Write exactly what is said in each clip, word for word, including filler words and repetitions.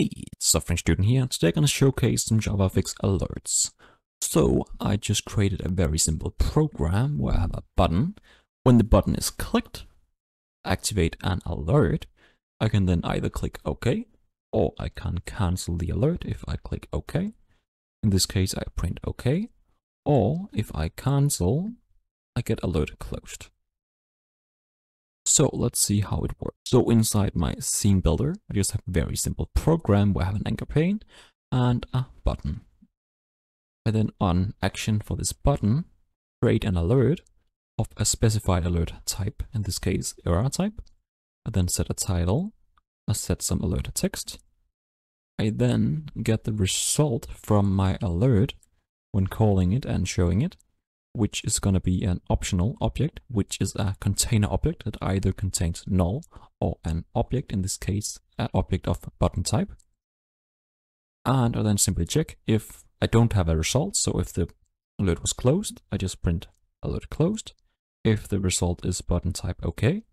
Hey, it's the French student here, and today I'm going to showcase some JavaFX alerts. So I just created a very simple program where I have a button. When the button is clicked, activate an alert. I can then either click OK, or I can cancel the alert if I click OK. In this case, I print OK, or if I cancel, I get alert closed. So let's see how it works. So inside my Scene Builder, I just have a very simple program where I have an anchor pane and a button. And then on action for this button, create an alert of a specified alert type, in this case error type. I then set a title, I set some alert text. I then get the result from my alert when calling it and showing it, which is going to be an optional object, which is a container object that either contains null or an object, in this case, an object of button type. And I then simply check if I don't have a result. So if the alert was closed, I just print alert closed. If the result is button type OK,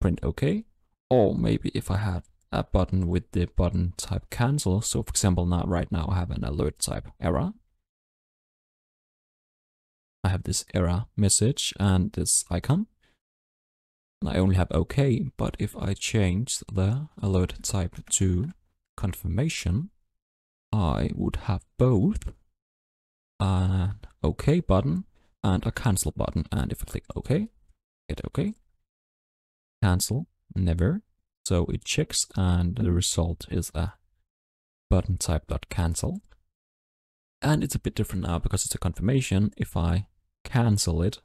print OK. Or maybe if I had a button with the button type cancel. So for example, now right now I have an alert type error. I have this error message and this icon, and I only have OK, but if I change the alert type to confirmation, I would have both an OK button and a cancel button, and if I click OK, hit OK, cancel, never, so it checks, and the result is a button type.cancel, and it's a bit different now because it's a confirmation. If I cancel it,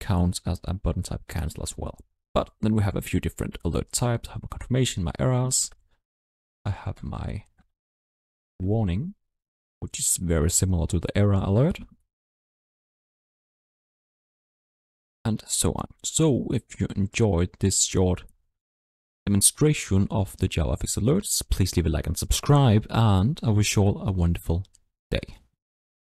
counts as a button type cancel as well. But then we have a few different alert types. I have a confirmation, my errors. I have my warning, which is very similar to the error alert. And so on. So if you enjoyed this short demonstration of the JavaFX alerts, please leave a like and subscribe, and I wish you all a wonderful day.